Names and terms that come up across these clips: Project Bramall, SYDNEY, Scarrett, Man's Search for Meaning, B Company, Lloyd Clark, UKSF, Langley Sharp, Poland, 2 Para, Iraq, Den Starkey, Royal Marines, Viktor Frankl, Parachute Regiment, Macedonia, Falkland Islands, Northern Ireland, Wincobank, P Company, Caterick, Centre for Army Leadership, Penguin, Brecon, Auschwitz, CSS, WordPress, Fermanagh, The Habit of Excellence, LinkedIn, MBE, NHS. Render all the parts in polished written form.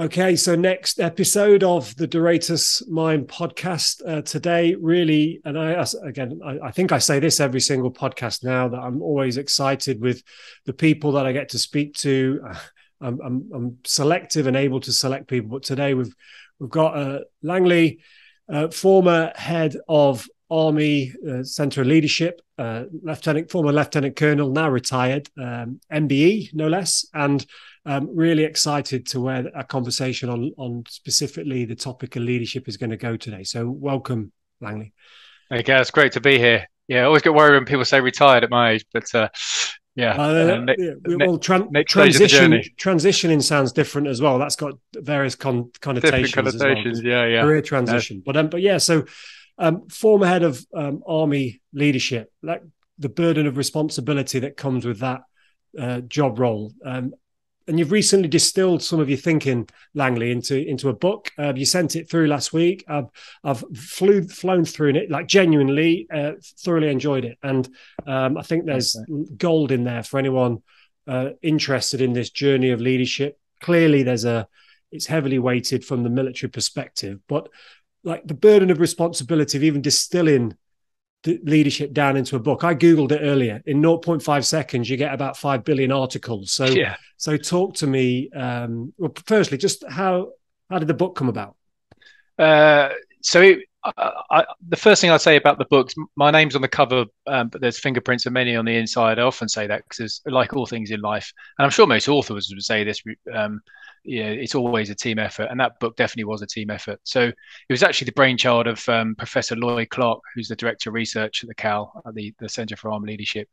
Okay, so next episode of the Duratus Mind podcast. Today, really, and I think I say this every single podcast now, that I'm always excited with the people that I get to speak to. I'm selective and able to select people, but today we've got Langley, former head of Army Centre of Leadership, former Lieutenant Colonel, now retired, MBE, no less, and really excited to where a conversation on specifically the topic of leadership is going to go today. So welcome, Langley. Okay, it's great to be here. Yeah, I always get worried when people say retired at my age, but transitioning sounds different as well. That's got various connotations as well. Career transition. So former head of Army leadership, like the burden of responsibility that comes with that job role. And you've recently distilled some of your thinking, Langley, into a book. You sent it through last week. I've flown through it, like genuinely, thoroughly enjoyed it. And I think there's gold in there for anyone interested in this journey of leadership. Clearly, it's heavily weighted from the military perspective, but like the burden of responsibility of even distilling the leadership down into a book. I Googled it earlier. In 0.5 seconds, you get about 5 billion articles. So talk to me. Well, firstly, just how did the book come about? The first thing I'd say about the book, my name's on the cover, but there's fingerprints of many on the inside. I often say that because, like all things in life, and I'm sure most authors would say this, it's always a team effort, and that book definitely was a team effort. So it was actually the brainchild of Professor Lloyd Clark, who's the director of research at the CAL, the Centre for Army Leadership,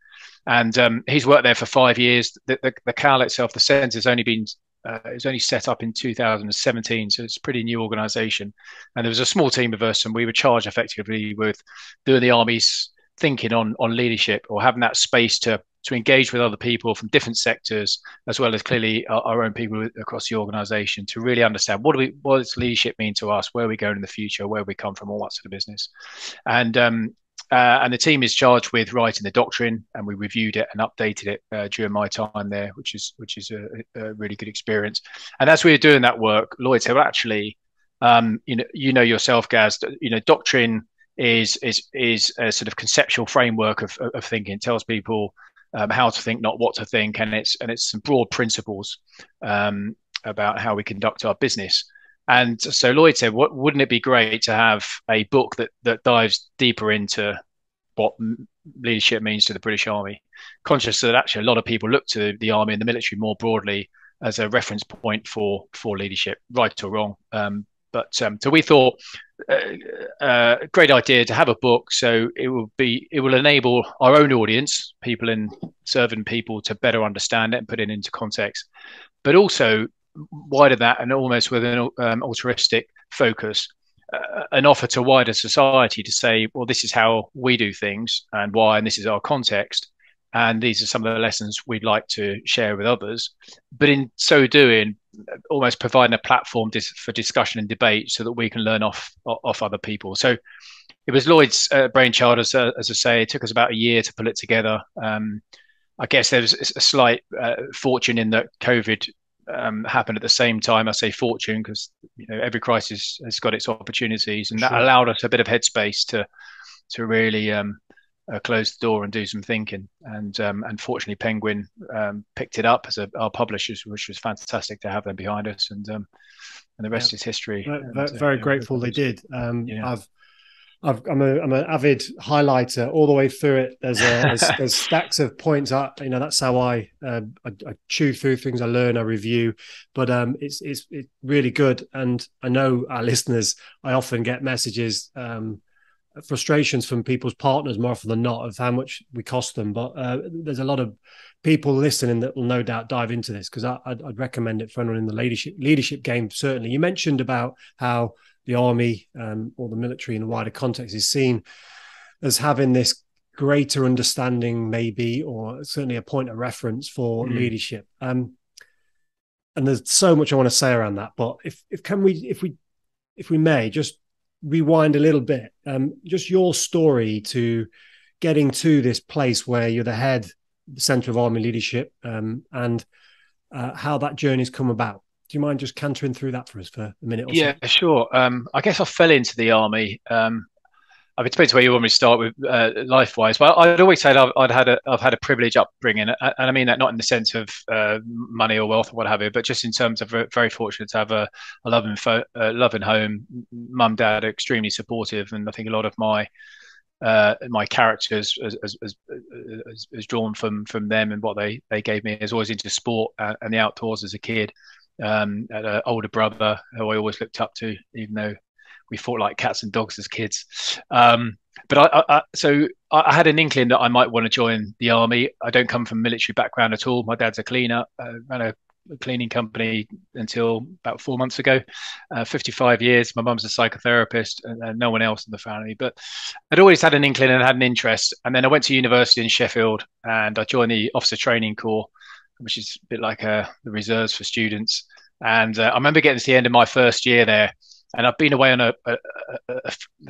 and he's worked there for 5 years. The CAL itself, the centre's only been it was only set up in 2017, so it's a pretty new organisation. And there was a small team of us, and we were charged effectively with doing the Army's thinking on leadership, or having that space to engage with other people from different sectors, as well as clearly our own people across the organisation, to really understand what does leadership mean to us, where we're going in the future, where we come from, all that sort of business. And the team is charged with writing the doctrine, and we reviewed it and updated it during my time there, which is a really good experience. And as we were doing that work, Lloyd said, well, actually, you know yourself, Gaz, doctrine is a sort of conceptual framework of thinking. It tells people how to think, not what to think, and it's some broad principles about how we conduct our business. And so Lloyd said, wouldn't it be great to have a book that dives deeper into what leadership means to the British Army? Conscious that actually a lot of people look to the Army and the military more broadly as a reference point for leadership, right or wrong. So we thought, great idea to have a book. So it will enable our own audience, people in serving people, to better understand it and put it into context, but also wider that, and almost with an altruistic focus, an offer to wider society to say, well, this is how we do things and why, and this is our context, and these are some of the lessons we'd like to share with others. But in so doing, almost providing a platform for discussion and debate so that we can learn off other people. So it was Lloyd's brainchild, as I say. It took us about a year to pull it together. I guess there was a slight fortune in that COVID happened at the same time. I say fortune because every crisis has got its opportunities, and that allowed us a bit of headspace to really close the door and do some thinking. And fortunately, Penguin picked it up as our publishers, which was fantastic to have them behind us. And the rest is history. Very grateful they did. I'm an avid highlighter all the way through it. There's stacks of points. That's how I chew through things. I learn, I review, but it's really good. And I know our listeners. I often get messages, frustrations from people's partners more often than not of how much we cost them. But there's a lot of people listening that will no doubt dive into this, because I'd recommend it for anyone in the leadership game. Certainly, you mentioned about how the Army or the military in a wider context is seen as having this greater understanding, maybe, or certainly a point of reference for leadership. And there's so much I want to say around that, but if we may just rewind a little bit, just your story to getting to this place where you're the head, the Centre of Army Leadership, and how that journey's come about. do you mind just cantering through that for us for a minute or so? Yeah, sure. I guess I fell into the army. It depends where you want me to start with life-wise, but I'd always say I've had a privileged upbringing, and I mean that not in the sense of money or wealth or what have you, but just in terms of very fortunate to have a loving home. Mum, dad are extremely supportive, and I think a lot of my characters as drawn from them and what they gave me. I was always into sport and the outdoors as a kid. Had an older brother who I always looked up to, even though we fought like cats and dogs as kids. But I had an inkling that I might want to join the army. I don't come from a military background at all. My dad's a cleaner, ran a cleaning company until about 4 months ago, 55 years. My mum's a psychotherapist and no one else in the family. But I'd always had an inkling and had an interest. And then I went to university in Sheffield and I joined the Officer Training Corps, which is a bit like the reserves for students. And I remember getting to the end of my first year there. And I've been away on a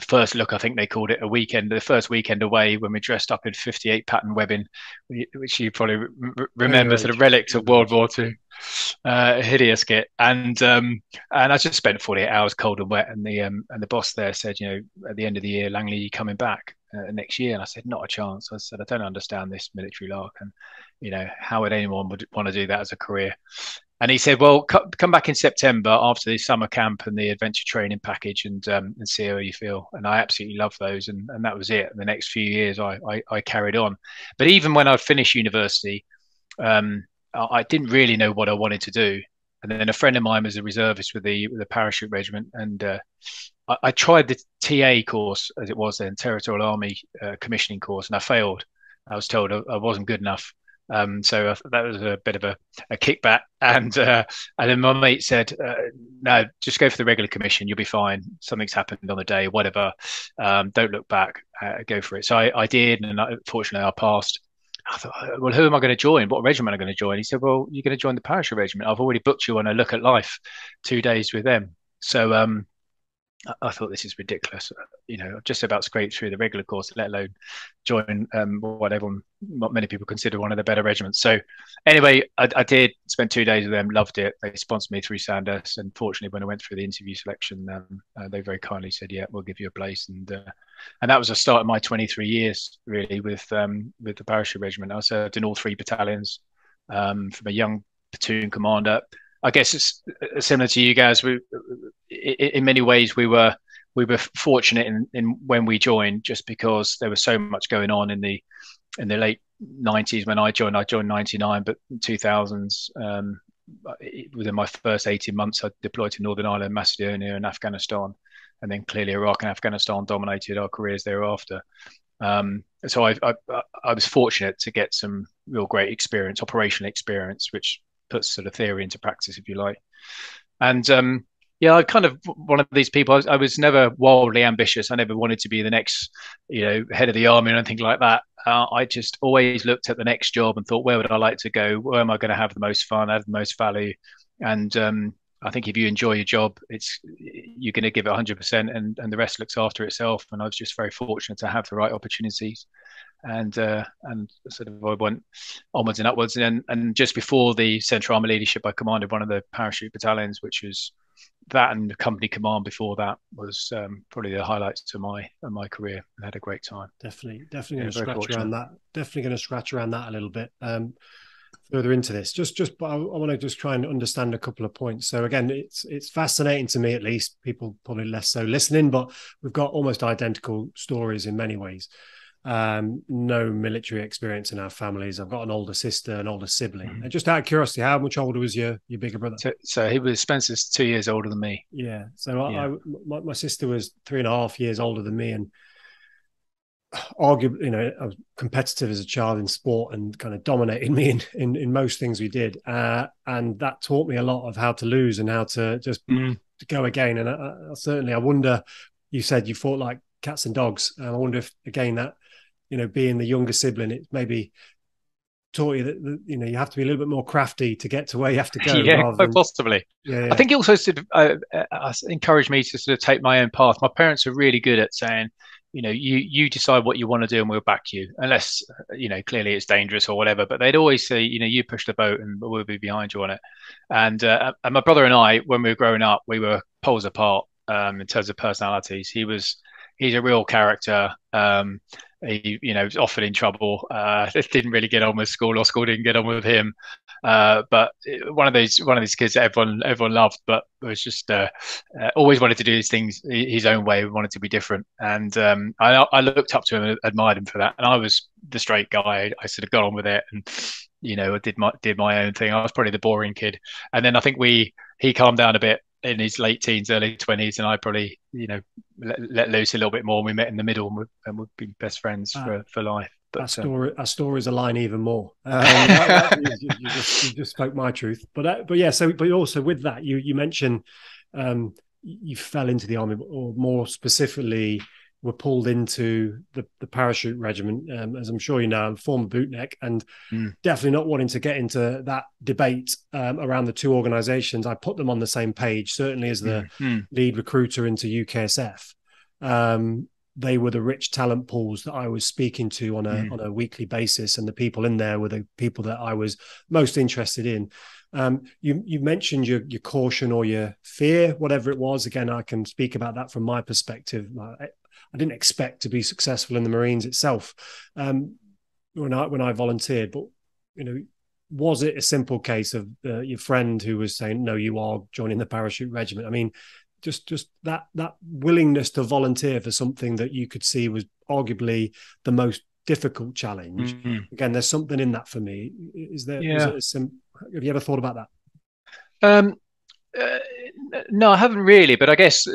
first look, I think they called it, a weekend, the first weekend away, when we dressed up in 58 pattern webbing, which you probably remember, sort of relics of World War II, hideous kit. And I just spent 48 hours cold and wet. And the boss there said, you know, at the end of the year, Langley, you coming back next year? And I said, not a chance. I said, I don't understand this military lark. And, you know, how would anyone would want to do that as a career? And he said, well, come back in September after the summer camp and the adventure training package and see how you feel. And I absolutely loved those. And that was it. And the next few years, I carried on. But even when I finished university, I didn't really know what I wanted to do. And then a friend of mine was a reservist with the Parachute Regiment. And I tried the TA course, as it was then, Territorial Army Commissioning course, and I failed. I was told I wasn't good enough. So that was a bit of a kickback, and then my mate said, "No, just go for the regular commission. You'll be fine. Something's happened on the day, whatever. Don't look back. Go for it." So I did, and fortunately I passed. I thought, "Well, who am I going to join? What regiment am I going to join?" He said, "Well, you're going to join the Parachute Regiment. I've already booked you on a look at life, 2 days with them." So I thought, this is ridiculous. You know, I've just about scraped through the regular course, let alone join what many people consider one of the better regiments. So anyway, I did spend 2 days with them, loved it. They sponsored me through Sandhurst. And fortunately, when I went through the interview selection, they very kindly said, yeah, we'll give you a place. And that was the start of my 23 years, really, with the Parachute Regiment. I served in all three battalions from a young platoon commander. I guess it's similar to you guys. In many ways, we were fortunate in when we joined, just because there was so much going on in the late 90s when I joined. I joined 99, but in 2000s, within my first 18 months, I deployed to Northern Ireland, Macedonia, and Afghanistan, and then clearly Iraq and Afghanistan dominated our careers thereafter. So I was fortunate to get some real great experience, operational experience, which puts sort of theory into practice, if you like. And yeah, I'm kind of one of these people. I was never wildly ambitious. I never wanted to be the next, you know, head of the army or anything like that. I just always looked at the next job and thought, where would I like to go? Where am I going to have the most fun, have the most value? And I think if you enjoy your job, you're going to give it 100%, and the rest looks after itself. And I was just very fortunate to have the right opportunities, and sort of I went onwards and upwards. And just before the Centre for Army Leadership, I commanded one of the parachute battalions, which was that, and the company command before that was probably the highlights to my career. I had a great time. Definitely going to scratch around that. Definitely going to scratch around that a little bit. Further into this, but I want to just try and understand a couple of points. So again, it's fascinating to me, at least, people probably less so listening, but we've got almost identical stories in many ways. No military experience in our families. I've got an older sister, an older sibling. Mm-hmm. And just out of curiosity, how much older was your bigger brother? So he was, Spencer's 2 years older than me. Yeah. So yeah. My sister was 3.5 years older than me, and arguably, you know, I was competitive as a child in sport and kind of dominated me in most things we did. And that taught me a lot of how to lose and how to just to go again. And I wonder, you said you fought like cats and dogs. And I wonder if, again, that, you know, being the younger sibling, it maybe taught you that, you know, you have to be a little bit more crafty to get to where you have to go. Yeah, possibly. Yeah. I think it also sort of encouraged me to sort of take my own path. My parents are really good at saying, you know, you decide what you want to do and we'll back you, unless, you know, clearly it's dangerous or whatever. But they'd always say, you know, you push the boat and we'll be behind you on it. And my brother and I, when we were growing up, we were poles apart in terms of personalities. He's a real character. He, you know, was often in trouble. Didn't really get on with school, or school didn't get on with him. But one of these kids that everyone loved, but was just always wanted to do these things his own way, wanted to be different. And I looked up to him and admired him for that. And I was the straight guy. I sort of got on with it, and you know, I did my own thing. I was probably the boring kid. And then I think he calmed down a bit in his late teens, early 20s, and I probably, you know, let loose a little bit more. And we met in the middle, and we've been best friends for life. But our stories align even more. You just spoke my truth, but yeah. So, but also with that, you mentioned you fell into the army, or more specifically, were pulled into the Parachute Regiment, as I'm sure you know, I'm a former bootneck, and definitely not wanting to get into that debate around the two organisations. I put them on the same page, certainly as the lead recruiter into UKSF. They were the rich talent pools that I was speaking to on a weekly basis, and the people in there were the people that I was most interested in. You mentioned your caution or your fear, whatever it was. Again, I can speak about that from my perspective. I didn't expect to be successful in the Marines itself when I volunteered, but you know, was it a simple case of your friend who was saying, "No, you are joining the Parachute Regiment"? I mean, just that willingness to volunteer for something that you could see was arguably the most difficult challenge. Mm-hmm. Again, there's something in that for me. Is there? Yeah. Have you ever thought about that? No, I haven't really, but I guess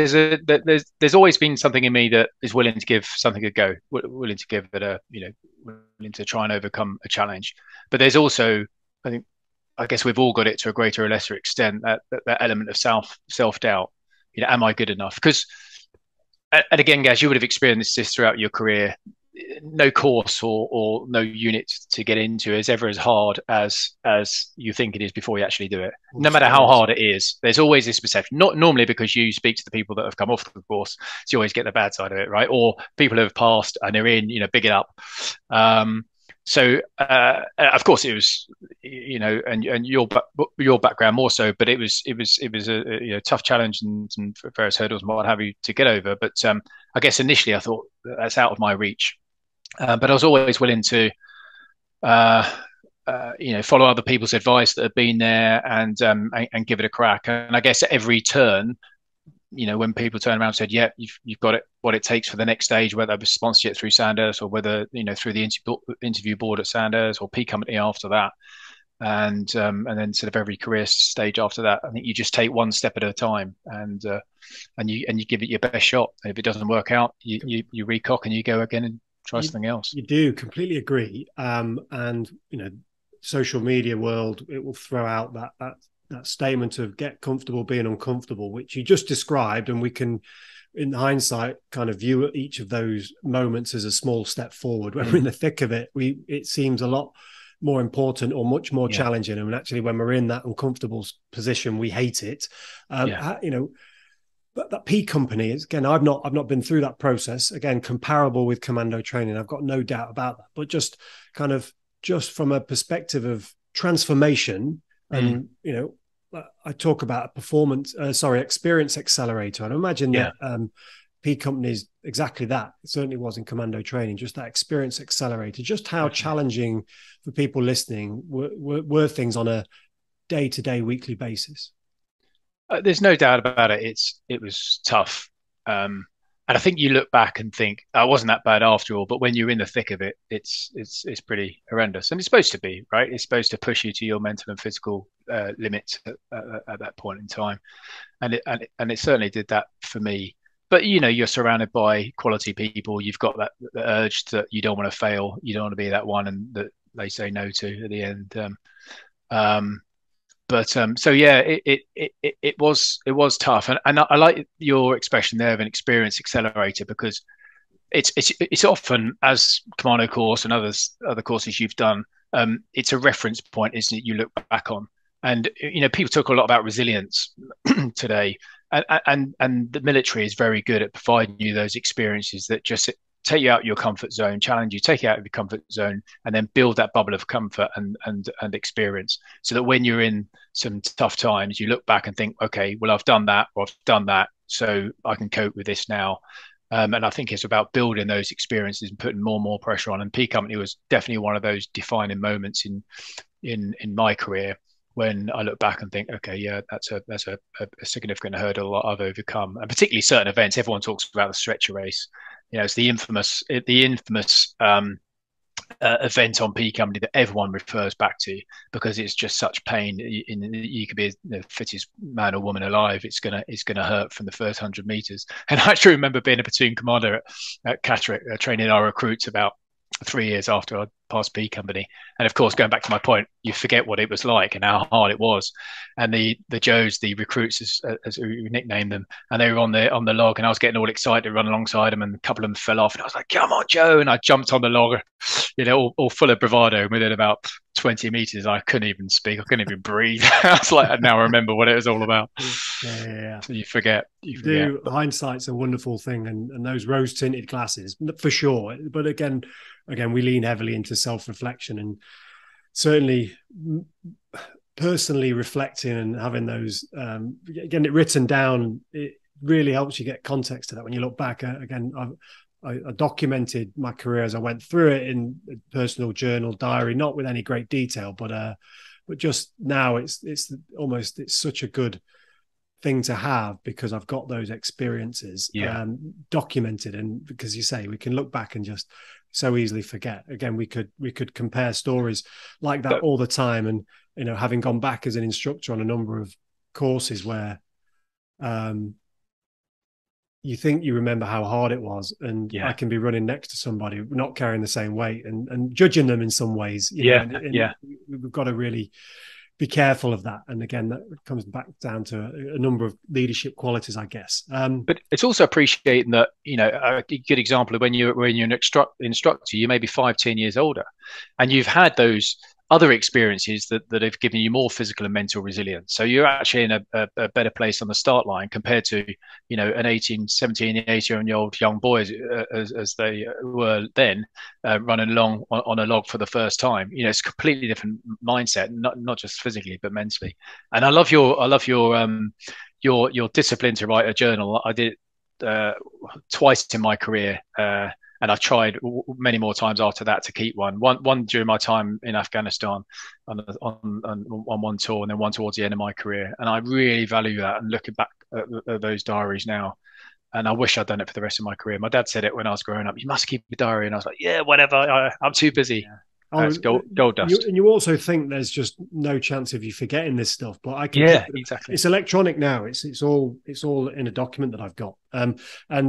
there's always been something in me that is willing to give something a go, willing to give it a, you know, willing to try and overcome a challenge. But there's also, I guess we've all got it to a greater or lesser extent, that element of self doubt. You know, am I good enough? Because, and again, guys, you would have experienced this throughout your career. No course or no unit to get into is ever as hard as you think it is before you actually do it. No matter how hard it is, there's always this perception. Not normally, because you speak to the people that have come off the course, so you always get the bad side of it, right? Or people who have passed and they're in, you know, big it up. So of course it was, you know, and your background more so, but it was a you know, tough challenge and various hurdles and what have you to get over. But I guess initially I thought that's out of my reach. But I was always willing to, you know, follow other people's advice that have been there and give it a crack. And I guess at every turn, you know, when people turn around and said, "Yeah, you've got it, what it takes for the next stage," whether it was sponsorship through Sandhurst or whether, you know, through the interview board at Sandhurst or P Company after that, and then sort of every career stage after that, I think you just take one step at a time and you give it your best shot. If it doesn't work out, you recock and you go again and try something else. You do completely agree, and you know, social media world, it will throw out that statement of get comfortable being uncomfortable, which you just described, and we can, in hindsight, kind of view each of those moments as a small step forward. When we're in the thick of it, it seems a lot more important or much more challenging. And actually, when we're in that uncomfortable position, we hate it. You know. But that P Company is, again, I've not been through that process. Again, comparable with commando training, I've got no doubt about that. But just from a perspective of transformation, and you know, I talk about experience accelerator. I'd imagine that P Company is exactly that. It certainly was in commando training, just that experience accelerator. Just how challenging for people listening were things on a day-to-day, weekly basis. There's no doubt about it. It was tough, and I think you look back and think, "I wasn't that bad after all." But when you're in the thick of it, it's pretty horrendous, and it's supposed to be, right? It's supposed to push you to your mental and physical limits at that point in time, and it certainly did that for me. But you know, you're surrounded by quality people. You've got the urge that you don't want to fail. You don't want to be that one and that they say no to at the end. It was tough, and I like your expression there of an experience accelerator, because it's often, as commando course and other courses you've done, it's a reference point, isn't it? You look back on, And, you know, people talk a lot about resilience today, and the military is very good at providing you those experiences that just take you out of your comfort zone, challenge you, take you out of your comfort zone, and then build that bubble of comfort and experience, so that when you're in some tough times, you look back and think, okay, well, I've done that, or I've done that, so I can cope with this now. And I think it's about building those experiences and putting more and more pressure on. And P Company was definitely one of those defining moments in my career, when I look back and think, okay, yeah, that's a significant hurdle I've overcome. And particularly certain events. Everyone talks about the stretcher race. You know, it's the infamous event on P Company that everyone refers back to, because it's just such pain. You could be the fittest man or woman alive, it's gonna hurt from the first 100 meters. And I actually remember being a platoon commander at Caterick, training our recruits about 3 years after I'd passed P Company. And of course, going back to my point, you forget what it was like and how hard it was. And the Joes, the recruits, as we nicknamed them, and they were on the log, and I was getting all excited to run alongside them, and a couple of them fell off, and I was like, come on, Joe. And I jumped on the log, you know, all full of bravado. Within about 20 meters, I couldn't even speak. I couldn't even breathe. I was like, now I remember what it was all about. Yeah. So you forget. Hindsight's a wonderful thing, and those rose-tinted glasses, for sure. But again, we lean heavily into self-reflection, and certainly personally reflecting and having those, getting it written down, it really helps you get context to that when you look back. Again, I documented my career as I went through it in a personal journal diary, not with any great detail, but just now it's such a good thing to have, because I've got those experiences documented. And because you say, we can look back and just so easily forget. Again, we could compare stories like that all the time. And, you know, having gone back as an instructor on a number of courses where, you think you remember how hard it was, and I can be running next to somebody not carrying the same weight and judging them in some ways. You know, we've got to really be careful of that. And again, that comes back down to a number of leadership qualities, I guess. But it's also appreciating that, you know, a good example of when you're an instructor, you may be 5-10 years older, and you've had those other experiences that have given you more physical and mental resilience. So you're actually in a better place on the start line compared to, you know, an 18, 17, 18-year-old young boy as they were then, running along on a log for the first time. You know, it's a completely different mindset, not just physically, but mentally. And I love your discipline to write a journal. I did it twice in my career, and I tried many more times after that to keep one during my time in Afghanistan on one tour, and then one towards the end of my career. And I really value that, and looking back at those diaries now. And I wish I'd done it for the rest of my career. My dad said it when I was growing up, you must keep a diary. And I was like, yeah, whatever. I'm too busy. Yeah. It's gold dust. You also think there's just no chance of you forgetting this stuff, but I can. Yeah, exactly. It's electronic now. It's all in a document that I've got, and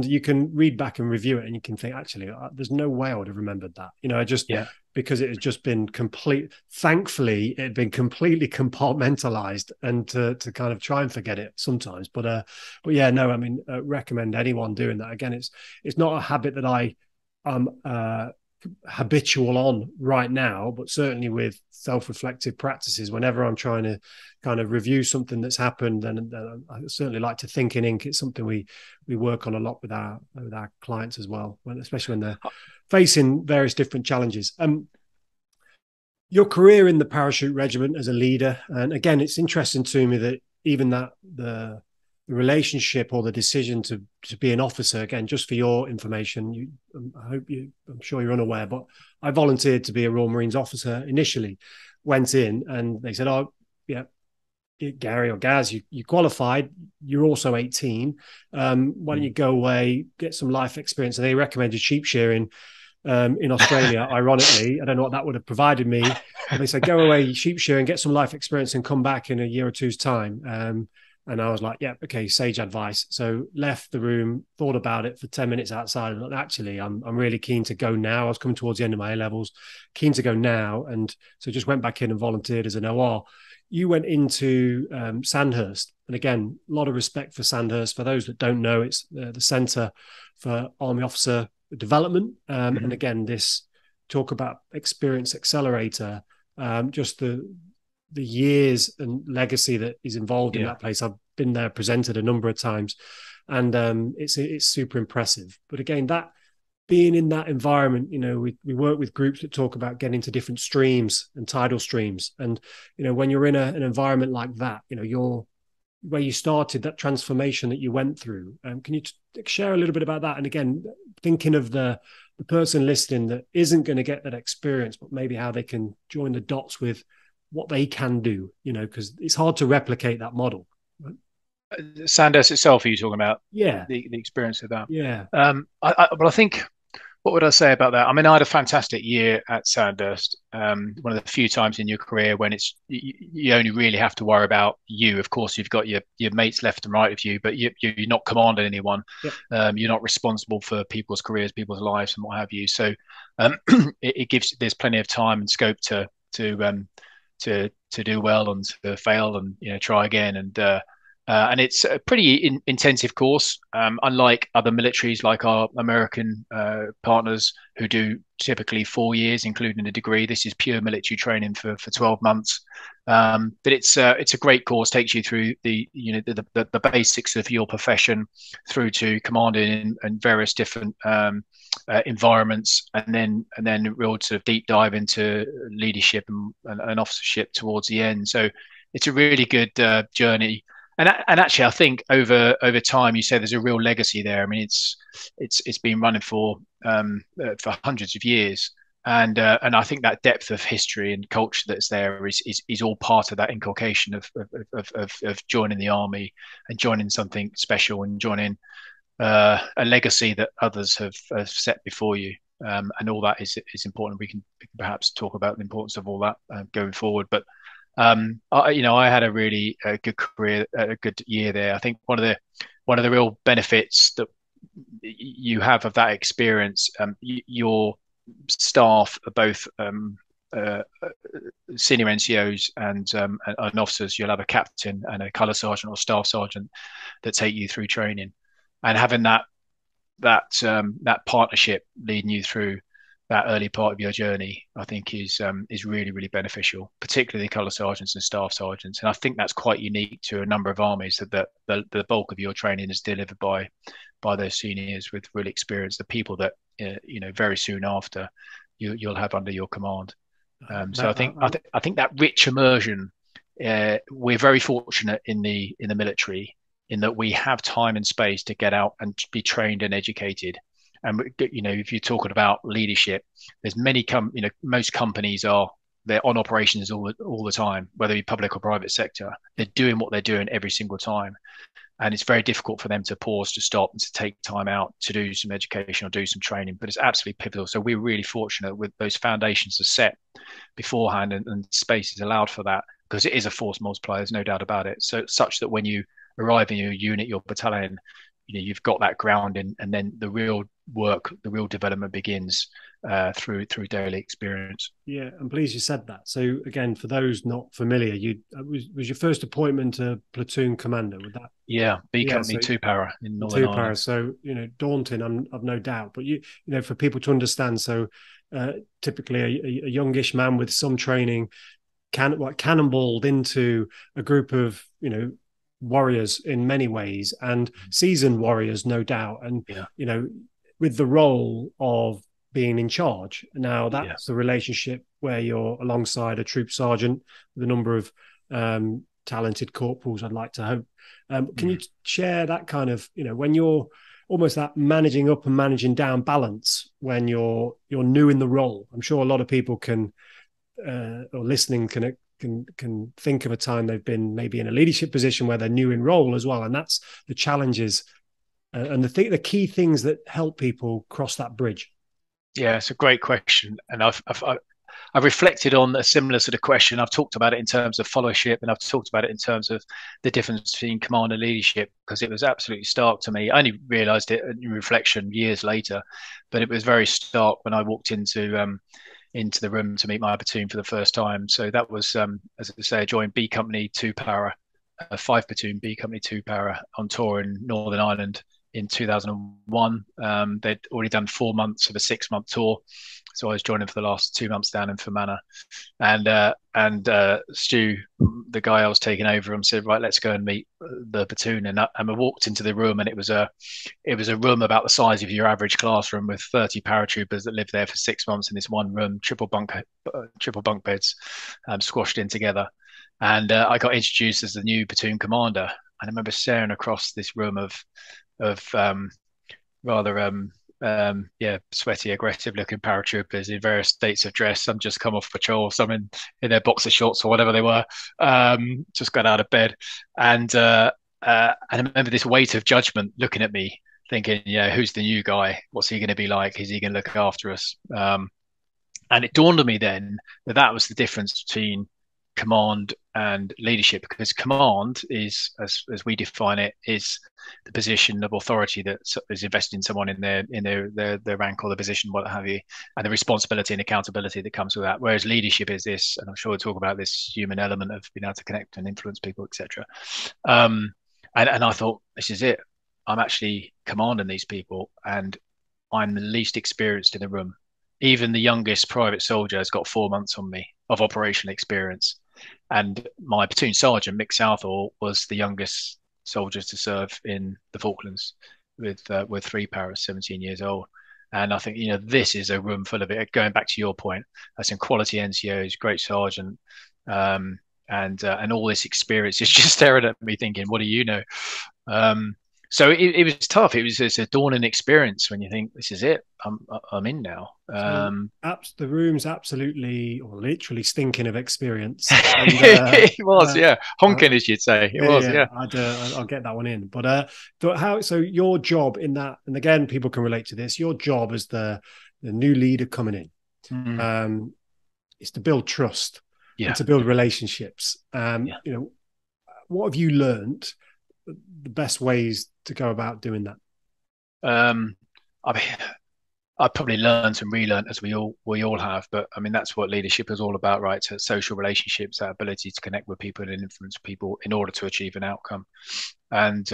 you can read back and review it, and you can think, actually, there's no way I would have remembered that. You know, I just because it had just been complete. Thankfully, it had been completely compartmentalized, and to kind of try and forget it sometimes. But yeah, no, I mean, recommend anyone doing that. Again, it's not a habit that I habitual on right now, but certainly with self-reflective practices, whenever I'm trying to kind of review something that's happened, and I certainly like to think in ink. It's something we work on a lot with our clients as well, especially when they're facing various different challenges. Your career in the Parachute Regiment as a leader, and again, it's interesting to me that even that the relationship or the decision to be an officer, again, just for your information, I'm sure you're unaware, but I volunteered to be a Royal Marines officer initially, went in, and they said, oh, yeah, Gary or Gaz, you qualified, you're also 18. Why don't you go away, get some life experience? And they recommended sheep shearing in Australia, ironically. I don't know what that would have provided me. And they said, go away, sheep shearing, get some life experience, and come back in a year or two's time. And I was like, yeah, okay, sage advice. So left the room, thought about it for 10 minutes outside. And actually, I'm really keen to go now. I was coming towards the end of my A-levels, keen to go now. And so just went back in and volunteered as an OR. You went into Sandhurst. And again, a lot of respect for Sandhurst. For those that don't know, it's the Centre for Army Officer Development. And again, this talk about Experience Accelerator, just the the years and legacy that is involved in that place. I've been there, presented a number of times, and it's super impressive. But again, that being in that environment, you know, we work with groups that talk about getting to different streams and tidal streams. And, you know, when you're in an environment like that, you know, where you started, that transformation that you went through. Can you share a little bit about that? And again, thinking of the person listening that isn't going to get that experience, but maybe how they can join the dots with what they can do, you know, because it's hard to replicate that model. Right? Sandhurst itself, are you talking about? Yeah. The experience of that. Yeah. I think, what would I say about that? I mean, I had a fantastic year at Sandhurst. One of the few times in your career when it's you only really have to worry about you. Of course, you've got your mates left and right of you, but you're not commanding anyone. Yep. You're not responsible for people's careers, people's lives, and what have you. So it gives there's plenty of time and scope to do well and to fail and try again and it's a pretty intensive course, unlike other militaries like our American partners who do typically 4 years, including a degree. This is pure military training for 12 months. But it's a great course, takes you through the basics of your profession through to commanding in various different environments, and then real sort of deep dive into leadership and officership towards the end. So it's a really good journey. And actually, I think over time, you say there's a real legacy there. I mean, it's been running for hundreds of years, and I think that depth of history and culture that's there is all part of that inculcation of joining the army and joining something special and joining a legacy that others have set before you. And all that is important. We can perhaps talk about the importance of all that going forward, but. I had a really good career, a good year there. I think one of the real benefits that you have of that experience, your staff are both senior NCOs and officers. You'll have a captain and a colour sergeant or staff sergeant that take you through training, and having that partnership leading you through that early part of your journey, I think is really, really beneficial, particularly colour sergeants and staff sergeants. And I think that's quite unique to a number of armies that the bulk of your training is delivered by those seniors with real experience, the people that very soon after you'll have under your command. So I think that rich immersion. We're very fortunate in the military in that we have time and space to get out and be trained and educated. And if you're talking about leadership, there's many most companies they're on operations all the time, whether it be public or private sector. They're doing what they're doing every single time, and it's very difficult for them to pause, to stop, and to take time out to do some education or do some training. But it's absolutely pivotal. So we're really fortunate with those foundations are set beforehand, and space is allowed for that because it is a force multiplier. There's no doubt about it. So such that when you arrive in your unit, your battalion, you've got that grounding, and then the real work, the real development begins through daily experience. Yeah, I'm pleased you said that. So again, for those not familiar, was your first appointment a platoon commander? With that? Yeah, B Company, 2 Para in Northern Ireland. 2 Para, so daunting, I've no doubt. But you for people to understand, so typically a youngish man with some training cannonballed into a group of warriors in many ways, and seasoned warriors, no doubt, and with the role of being in charge. Now that's the relationship where you're alongside a troop sergeant with a number of talented corporals, I'd like to hope. Can you share that kind of, when you're almost that managing up and managing down balance when you're new in the role? I'm sure a lot of people can, or listening can think of a time they've been maybe in a leadership position where they're new in role as well, and that's the challenges and the key things that help people cross that bridge. Yeah, it's a great question, and I've reflected on a similar sort of question. I've talked about it in terms of followership, and I've talked about it in terms of the difference between command and leadership, because it was absolutely stark to me. I only realised it in reflection years later, but it was very stark when I walked into the room to meet my platoon for the first time. So that was, as I say, I joined B Company 2 Para, a 5 platoon B Company 2 Para on tour in Northern Ireland in 2001. They'd already done 4 months of a 6-month tour, so I was joining for the last 2 months down in Fermanagh. And Stu, the guy I was taking over him, said, "Right, let's go and meet the platoon." And I walked into the room, and it was a room about the size of your average classroom with 30 paratroopers that lived there for 6 months in this one room, triple bunk beds, squashed in together. And I got introduced as the new platoon commander. And I remember staring across this room of rather sweaty, aggressive-looking paratroopers in various states of dress. Some just come off patrol, some in their boxer shorts or whatever they were, just got out of bed. And I remember this weight of judgment looking at me, thinking, who's the new guy? What's he going to be like? Is he going to look after us? And it dawned on me then that was the difference between command and leadership, because command is, as we define it, is the position of authority that is invested in someone in their rank or the position, what have you, and the responsibility and accountability that comes with that. Whereas leadership is this, and I'm sure we'll talk about this human element of being able to connect and influence people, etc. And I thought, this is it. I'm actually commanding these people, and I'm the least experienced in the room. Even the youngest private soldier has got 4 months on me of operational experience. And my platoon sergeant, Mick Southall, was the youngest soldier to serve in the Falklands with 3 Para, 17 years old. And I think, this is a room full of it. Going back to your point, some quality NCOs, great sergeant, and all this experience is just staring at me thinking, what do you know? So it was tough. It's a dawning experience when you think, this is it. I'm in now. The room's absolutely or literally stinking of experience. And, it was, honking, as you'd say. It was. I'll get that one in. But so your job in that, and again, people can relate to this. Your job as the new leader coming in, is to build trust, and to build relationships. What have you learned? The best ways to go about doing that? I probably learned and relearned as we all have, but I mean, that's what leadership is all about, right? So social relationships, that ability to connect with people and influence people in order to achieve an outcome. And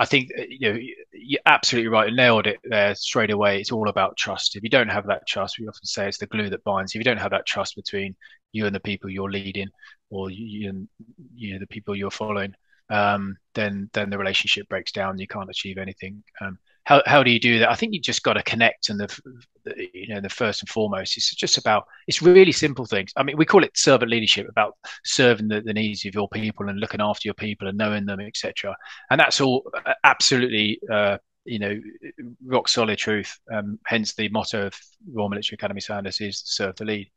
I think, you're absolutely right. You nailed it there straight away. It's all about trust. If you don't have that trust, we often say it's the glue that binds. If you don't have that trust between you and the people you're leading, or you and the people you're following, then the relationship breaks down. You can't achieve anything. How do you do that? I think you just got to connect, and the first and foremost, it's just about, it's really simple things. I mean, we call it servant leadership, about serving the needs of your people and looking after your people and knowing them, etc. And that's all absolutely rock solid truth. Hence the motto of Royal Military Academy Sandhurst is serve the lead.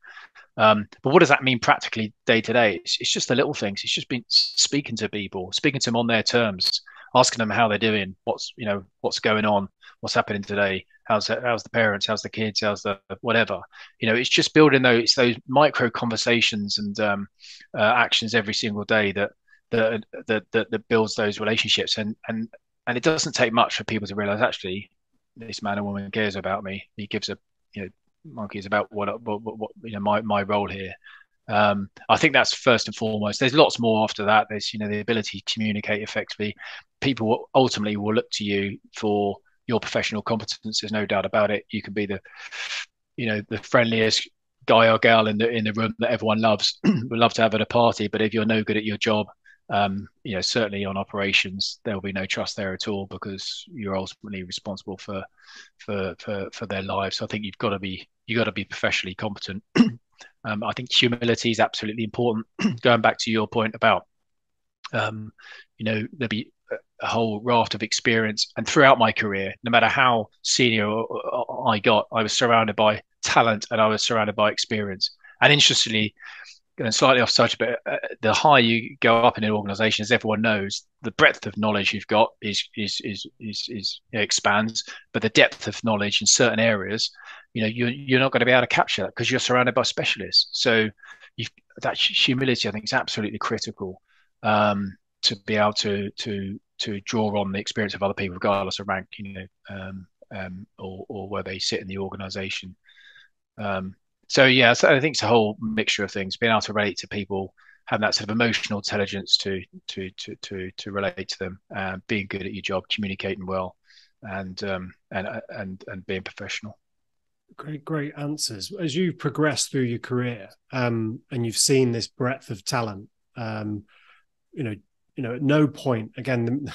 But what does that mean practically day to day? It's just the little things. It's just been speaking to people, speaking to them on their terms, asking them how they're doing, what's going on, what's happening today, how's the parents, how's the kids, how's the whatever. It's just building those micro conversations and actions every single day that builds those relationships. And it doesn't take much for people to realize, actually, this man or woman cares about me. He gives a monkeys about what my role here. I think that's first and foremost. There's lots more after that. There's the ability to communicate effectively. People ultimately will look to you for your professional competence. There's no doubt about it. You can be the friendliest guy or gal in the room that everyone loves would love to have at a party, but if you're no good at your job, certainly on operations, there will be no trust there at all, because you're ultimately responsible for their lives. So I think you've got to be professionally competent. I think humility is absolutely important. Going back to your point about, there'll be a whole raft of experience, and throughout my career, no matter how senior I got, I was surrounded by talent and I was surrounded by experience. And interestingly, and slightly off subject, but the higher you go up in an organisation, as everyone knows, the breadth of knowledge you've got is expands, but the depth of knowledge in certain areas, you're not going to be able to capture that because you're surrounded by specialists. So that humility, I think, is absolutely critical to be able to draw on the experience of other people, regardless of rank, or where they sit in the organisation. So I think it's a whole mixture of things, being able to relate to people, having that sort of emotional intelligence to relate to them, being good at your job, communicating well, and being professional. Great answers. As you've progressed through your career, and you've seen this breadth of talent, you know, at no point again,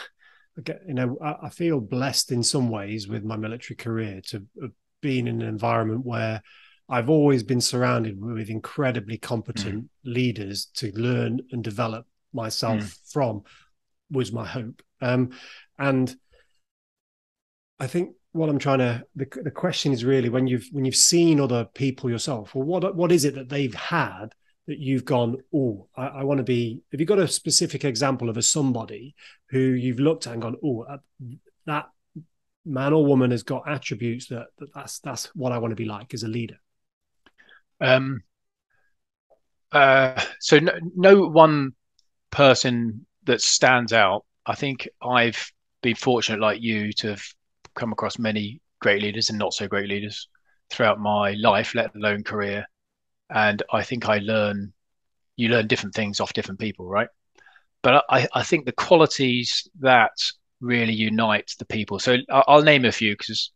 you know, I feel blessed in some ways with my military career to have been in an environment where I've always been surrounded with incredibly competent leaders to learn and develop myself from, was my hope. And I think what I'm trying to, the question is really, when you've seen other people yourself, well, what is it that they've had that you've gone, oh, I want to be? Have you got a specific example of somebody who you've looked at and gone, oh, that man or woman has got attributes that's what I want to be like as a leader? So no one person that stands out. I think I've been fortunate, like you, to have come across many great leaders and not so great leaders throughout my life, let alone career. And I think you learn different things off different people, right? But I think the qualities that really unite the people. So I'll name a few, because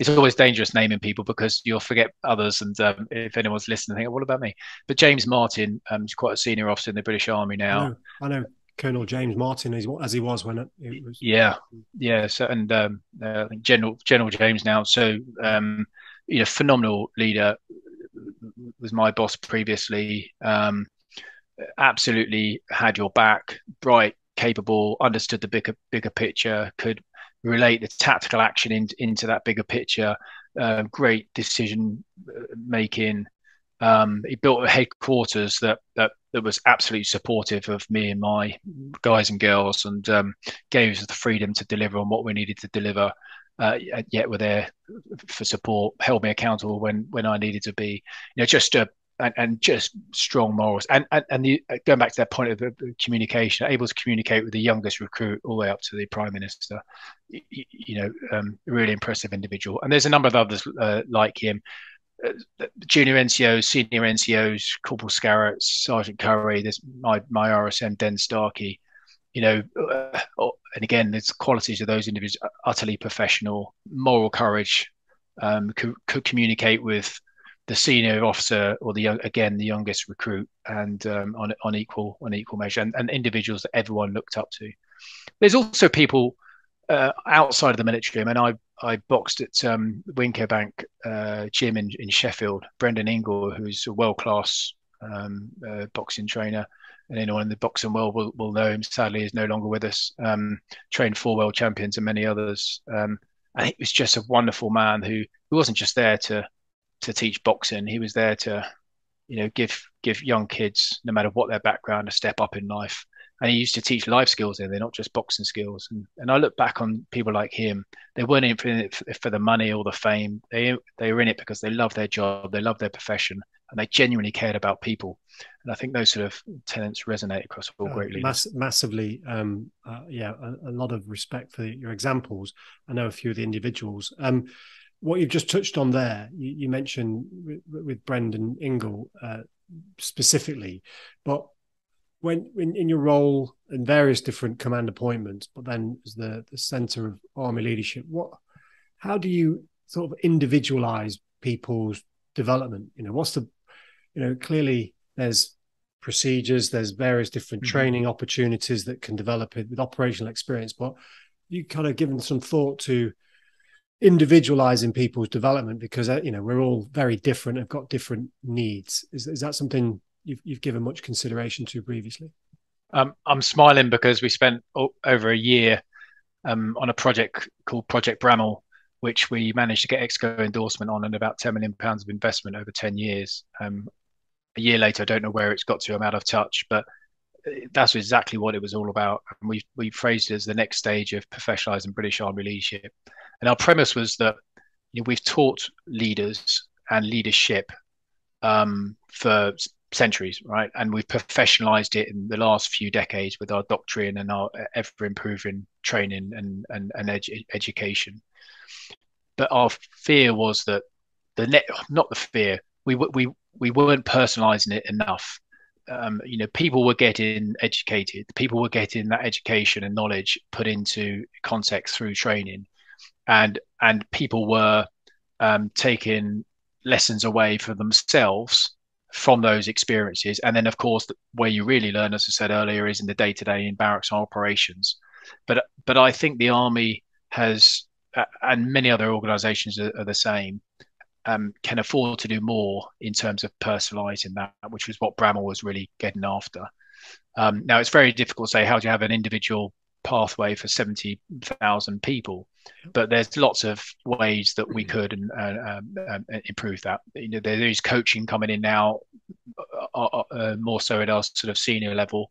it's always dangerous naming people, because you'll forget others. And if anyone's listening, think, oh, what about me? But James Martin, he's quite a senior officer in the British Army now. I know Colonel James Martin as he was when it was. Yeah. So, and I think General James now. So, you know, phenomenal leader, was my boss previously. Absolutely had your back, bright, capable, understood the bigger picture, could relate the tactical action into that bigger picture. Great decision making. He built a headquarters that was absolutely supportive of me and my guys and girls, and gave us the freedom to deliver on what we needed to deliver. Yet were there for support, held me accountable when I needed to be. You know, just just strong morals, and going back to that point of communication, able to communicate with the youngest recruit all the way up to the Prime Minister. You know, really impressive individual. And there's a number of others like him. Junior NCOs, senior NCOs, Corporal Scarrett, Sergeant Curry. There's my RSM Den Starkey. You know, and again, the qualities of those individuals: utterly professional, moral courage, could communicate with the senior officer or the youngest recruit, and on equal measure, and individuals that everyone looked up to. There's also people outside of the military. I mean, I boxed at Wincobank gym in Sheffield. Brendan Ingle, who's a world-class boxing trainer, and anyone in the boxing world will know him. Sadly, is no longer with us. Trained 4 world champions and many others. And he was just a wonderful man who wasn't just there to teach boxing. He was there to, you know, give young kids, no matter what their background, a step up in life. And he used to teach life skills there, they're not just boxing skills. And I look back on people like him. They weren't in it for the money or the fame. They were in it because they loved their job, they loved their profession, and they genuinely cared about people. And I think those sort of tenets resonate across all great leaders. Massively, a lot of respect for your examples. I know a few of the individuals. What you've just touched on there, you mentioned with Brendan Ingle specifically, but when in your role in various different command appointments, but then as the Centre of Army Leadership, how do you sort of individualise people's development? You know, clearly there's procedures, there's various different training opportunities that can develop it with operational experience, but you kind of given some thought to individualizing people's development, because you know, we're all very different, have got different needs. Is that something you've given much consideration to previously? I'm smiling because we spent over a year on a project called Project Bramall, which we managed to get Exco endorsement on, and about £10 million of investment over 10 years. A year later, I don't know where it's got to. I'm out of touch, but that's exactly what it was all about. And we phrased it as the next stage of professionalising British Army leadership. And our premise was that, you know, we've taught leaders and leadership for centuries, right? And we've professionalised it in the last few decades with our doctrine and our ever-improving training and education. But our fear was that we weren't personalising it enough. you know, people were getting educated. People were getting that education and knowledge put into context through training, and people were taking lessons away for themselves from those experiences. And then, of course, where you really learn, as I said earlier, is in the day-to-day in barracks and operations. But I think the Army has, and many other organisations are the same, can afford to do more in terms of personalising that, which was what Bramall was really getting after. Now, it's very difficult to say how do you have an individual pathway for 70,000 people, but there's lots of ways that we could improve that. You know, there is coaching coming in now, more so at our sort of senior level.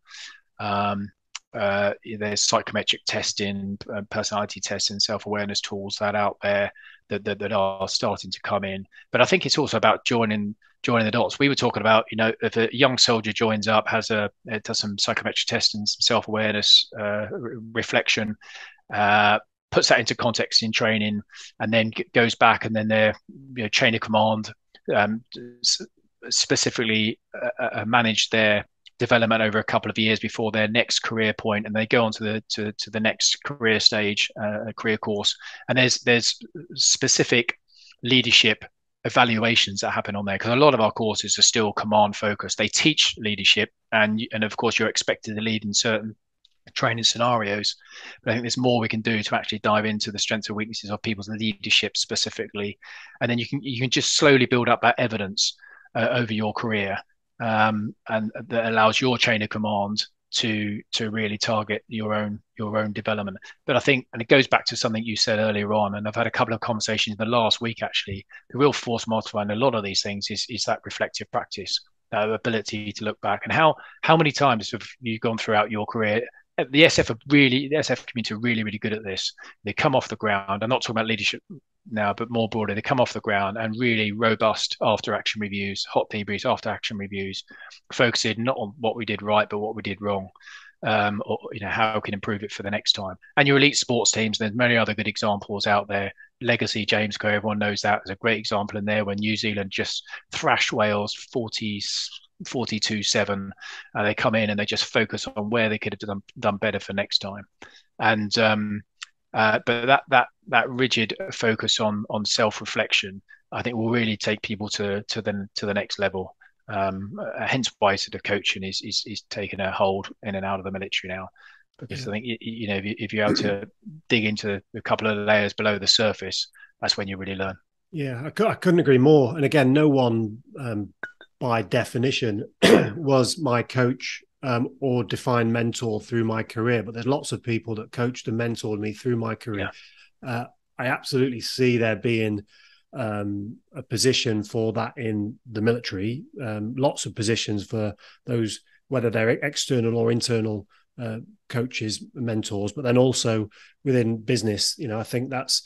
There's psychometric testing, personality testing, self-awareness tools that are out there that are starting to come in. But I think it's also about joining the dots. We were talking about, you know, if a young soldier joins up, does some psychometric testing, some self-awareness, reflection, puts that into context in training, and then goes back, and then their, you know, chain of command specifically manage their development over a couple of years before their next career point, and they go on to the next career stage, career course. And there's specific leadership evaluations that happen on there, because a lot of our courses are still command focused. They teach leadership, and of course you're expected to lead in certain training scenarios. But I think there's more we can do to actually dive into the strengths and weaknesses of people's leadership specifically, and then you can just slowly build up that evidence over your career. And that allows your chain of command to really target your own development. But I think, and it goes back to something you said earlier on, and I've had a couple of conversations in the last week actually, the real force multiplier in a lot of these things is that reflective practice, that ability to look back. And how many times have you gone throughout your career? The SF community are really, really good at this. They come off the ground. I'm not talking about leadership now, but more broadly, they come off the ground and really robust after-action reviews, hot debriefs, after-action reviews, focusing not on what we did right, but what we did wrong, or, you know, how we can improve it for the next time. And your elite sports teams, there's many other good examples out there. Legacy James Co, everyone knows that, is a great example in there, when New Zealand just thrashed Wales 42-7. They come in and they just focus on where they could have done better for next time. And but that rigid focus on self-reflection, I think, will really take people to the next level. Hence why sort of coaching is taking a hold in and out of the military now, because I think you know, if you're able to dig into a couple of layers below the surface, that's when you really learn. Yeah, I couldn't agree more. And again, no one by definition was my coach or defined mentor through my career, but there's lots of people that coached and mentored me through my career. Yeah. I absolutely see there being a position for that in the military, lots of positions for those, whether they're external or internal coaches, mentors, but then also within business. You know, I think that's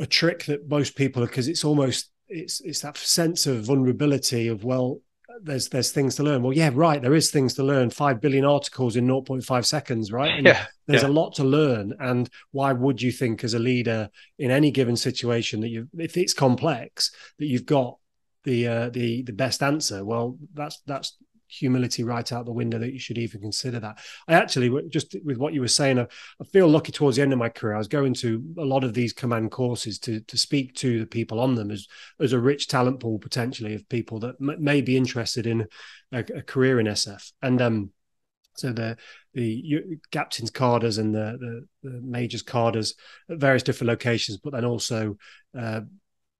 a trick that most people, because it's almost, it's that sense of vulnerability of, well, there's things to learn. Well, yeah, right. There is things to learn. 5 billion articles in 0.5 seconds, right? And yeah, there's a lot to learn. And why would you think, as a leader in any given situation, that you, if it's complex, that you've got the best answer? Well, that's humility right out the window, that you should even consider that. I actually, just with what you were saying, I feel lucky towards the end of my career, I was going to a lot of these command courses to speak to the people on them, as a rich talent pool potentially of people that may be interested in a career in SF. And so the captains cadres and the majors cadres at various different locations, but then also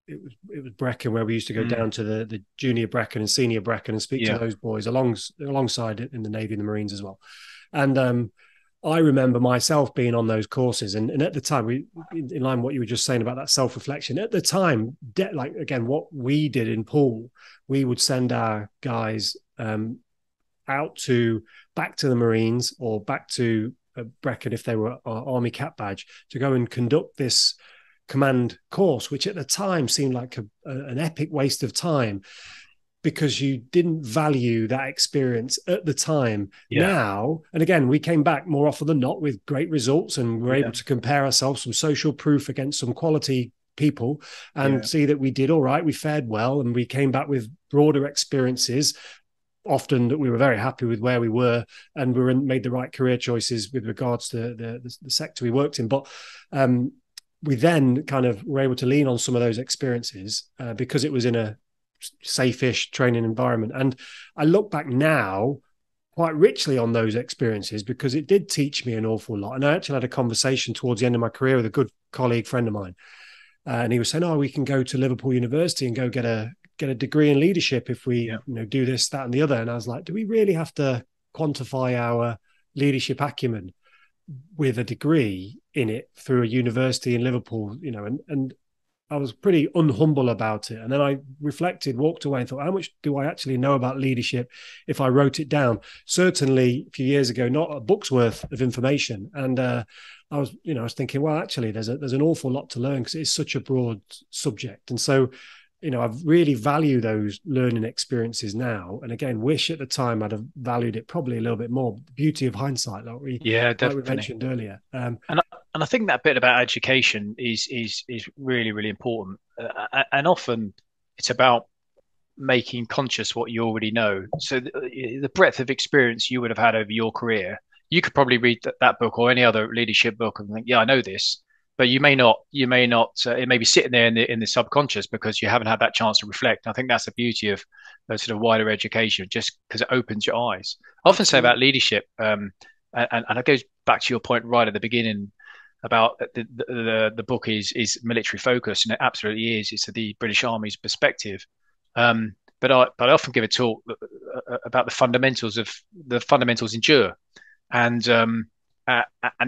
it was Brecon, where we used to go down to the junior Brecon and senior Brecon and speak to those boys alongside in the Navy and the Marines as well. And I remember myself being on those courses. And at the time, in line with what you were just saying about that self-reflection, at the time, like, again, what we did in pool, we would send our guys out back to the Marines or back to Brecon if they were Army Cap Badge, to go and conduct this command course, which at the time seemed like an epic waste of time, because you didn't value that experience at the time. Yeah. Now, and again, we came back more often than not with great results, and we're able to compare ourselves, some social proof against some quality people, and see that we did all right, we fared well, and we came back with broader experiences often that we were very happy with where we were, and we were made the right career choices with regards to the sector we worked in. But we then kind of were able to lean on some of those experiences because it was in a safe-ish training environment. And I look back now quite richly on those experiences because it did teach me an awful lot. And I actually had a conversation towards the end of my career with a good colleague, friend of mine. And he was saying, oh, we can go to Liverpool University and go get a degree in leadership if we do this, that, and the other. And I was like, do we really have to quantify our leadership acumen with a degree in it through a university in Liverpool? You know, and I was pretty unhumble about it. And then I reflected, walked away and thought, how much do I actually know about leadership if I wrote it down? Certainly a few years ago, not a book's worth of information. And I was thinking, well, actually, there's an awful lot to learn because it's such a broad subject. And so, I really value those learning experiences now. And again, wish at the time I'd have valued it probably a little bit more. The beauty of hindsight, like we mentioned earlier. And I think that bit about education is really, really important. And often it's about making conscious what you already know. So the breadth of experience you would have had over your career, you could probably read that book or any other leadership book and think, yeah, I know this. But you may not, it may be sitting there in the subconscious because you haven't had that chance to reflect. And I think that's the beauty of sort of wider education, just because it opens your eyes. I often say about leadership, and it goes back to your point right at the beginning, about the book is military focused, and it absolutely is. It's the British Army's perspective. But I often give a talk about the fundamentals endure, and the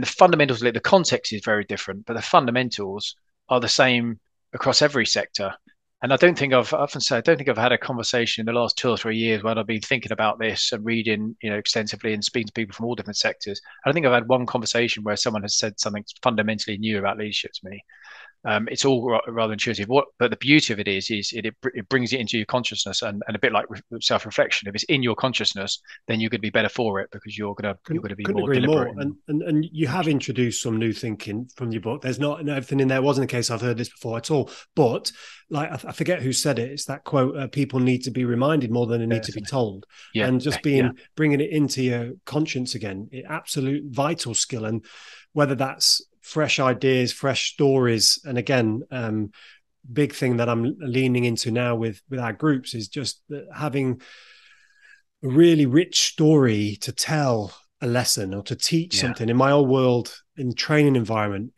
fundamentals. The context is very different, but the fundamentals are the same across every sector. And I don't think I've had a conversation in the last 2 or 3 years when I've been thinking about this and reading, extensively and speaking to people from all different sectors. I don't think I've had one conversation where someone has said something fundamentally new about leadership to me. It's all rather intuitive. But the beauty of it is it brings it into your consciousness, and a bit like self-reflection. If it's in your consciousness, then you're going to be better for it because you're going to be more deliberate. And you have introduced some new thinking from your book. There's not everything in there. It wasn't a case I've heard this before at all. But like I forget who said it. It's that quote: "People need to be reminded more than they need to be told." Yeah. And just bringing it into your conscience again, absolute vital skill. And whether that's fresh ideas, fresh stories. And again, big thing that I'm leaning into now with our groups is just having a really rich story to tell a lesson or to teach something. In my old world, in training environment,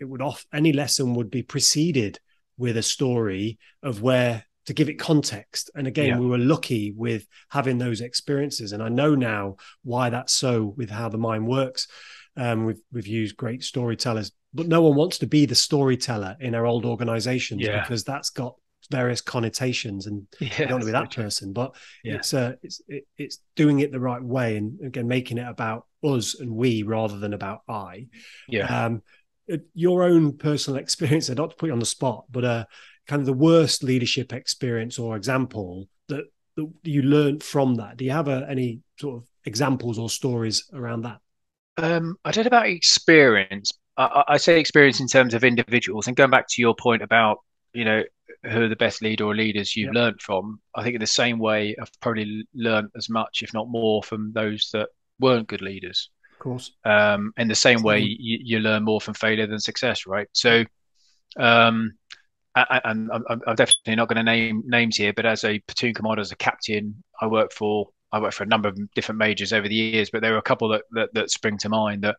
any lesson would be preceded with a story of where to give it context. And again, we were lucky with having those experiences. And I know now why that's so with how the mind works. We've used great storytellers, but no one wants to be the storyteller in our old organizations because that's got various connotations, and you don't want to be that person. But it's doing it the right way, and again making it about us and we rather than about I. Your own personal experience, not to put you on the spot, but kind of the worst leadership experience or example that you learned from that. Do you have any sort of examples or stories around that? I don't know about experience. I say experience in terms of individuals, and going back to your point about, who are the best leader or leaders you've learned from. I think in the same way, I've probably learned as much, if not more, from those that weren't good leaders. Of course. In the same way, you learn more from failure than success, right? So, and I'm definitely not going to name names here, but as a platoon commander, as a captain, I worked for a number of different majors over the years, but there were a couple that spring to mind that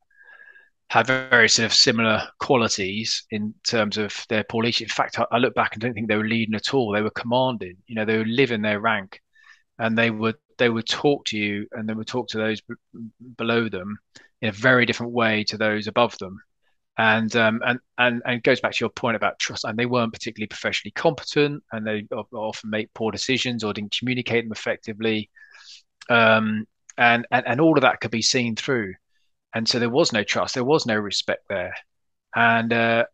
had very sort of similar qualities in terms of their poor leadership. In fact, I look back and don't think they were leading at all. They were commanding. They were living their rank, and they would talk to you, and they would talk to those below them in a very different way to those above them. And it goes back to your point about trust. And they weren't particularly professionally competent, and they often make poor decisions or didn't communicate them effectively. And all of that could be seen through, and so there was no trust, there was no respect there, and that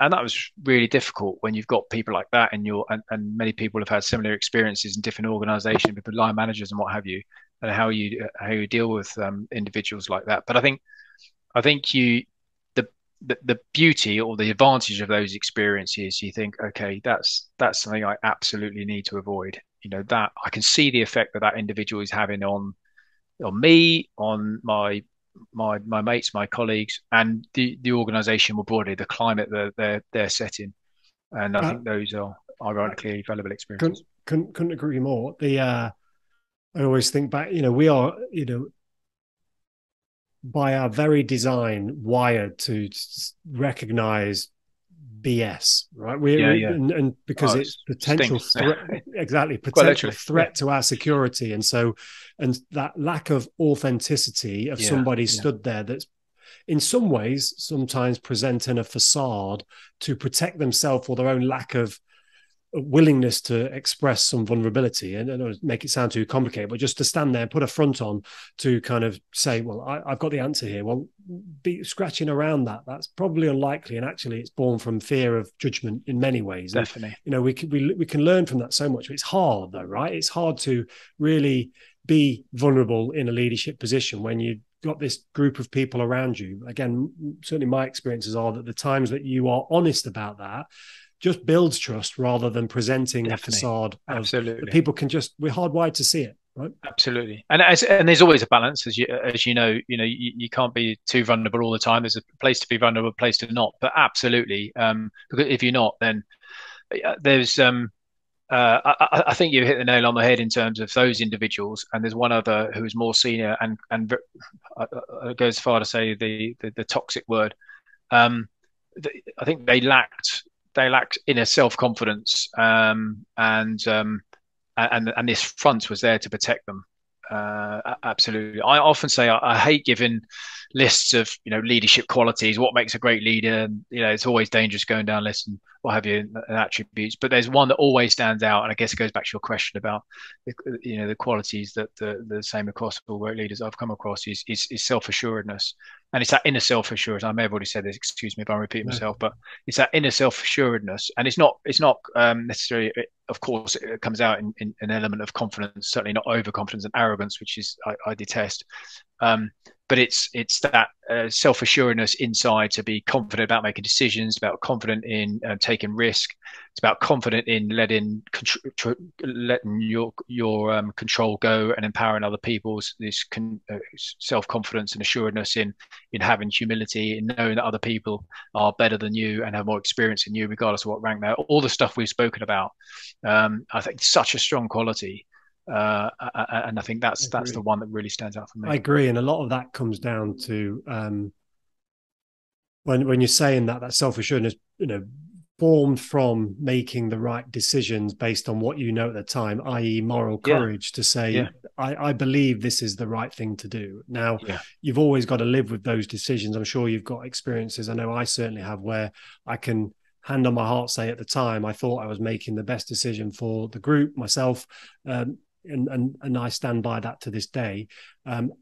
was really difficult when you've got people like that in your and many people have had similar experiences in different organisations, with line managers and what have you, and how you deal with individuals like that. But I think the beauty or the advantage of those experiences, you think, okay, that's something I absolutely need to avoid. you know, that I can see the effect that that individual is having on me, on my mates, my colleagues, and the organisation more broadly, the climate that they're setting. And I think those are ironically valuable experiences. Couldn't agree more. I always think back, we are, by our very design, wired to recognise BS, right? And because it's potential threat, exactly, potential threat to our security, and that lack of authenticity of somebody stood there that's in some ways sometimes presenting a facade to protect themselves or their own lack of willingness to express some vulnerability, and I don't make it sound too complicated, but just to stand there and put a front on to kind of say, well, I've got the answer here. Well, be scratching around that's probably unlikely, and actually it's born from fear of judgment in many ways. Definitely. And, we can learn from that so much. It's hard though, right? It's hard to really be vulnerable in a leadership position when you got this group of people around you. Again, certainly my experiences are that the times that you are honest about that just builds trust rather than presenting a facade. Absolutely. People can we're hardwired to see it, right? Absolutely. And there's always a balance, as you know, you can't be too vulnerable all the time. There's a place to be vulnerable, a place to not, but absolutely. Because if you're not, then there's, I think you hit the nail on the head in terms of those individuals. And there's one other who is more senior and goes as far to say the toxic word. I think they lacked inner self-confidence, and this front was there to protect them. Absolutely. I often say I hate giving lists of leadership qualities, what makes a great leader, and it's always dangerous going down lists and what have you, and attributes. But there's one that always stands out, and I guess it goes back to your question about the qualities that the same across all great leaders I've come across is self-assuredness. And it's that inner self-assurance. I may have already said this, excuse me if I repeat myself, but it's that inner self-assuredness. And it's not necessarily, of course, it comes out in an element of confidence, certainly not overconfidence and arrogance, which is I detest. But it's that self-assuredness inside to be confident about making decisions, about confident in taking risk. It's about confident in letting your control go and empowering other people's self-confidence and assuredness in having humility, in knowing that other people are better than you and have more experience than you, regardless of what rank they're. All the stuff we've spoken about, I think, such a strong quality. And I think that's the one that really stands out for me. I agree, and a lot of that comes down to when you're saying that self-assurance, formed from making the right decisions based on what you know at the time, i.e. moral courage to say, I believe this is the right thing to do. Now, you've always got to live with those decisions. I'm sure you've got experiences. I know I certainly have, where I can hand on my heart say at the time, I thought I was making the best decision for the group, myself, and I stand by that to this day, and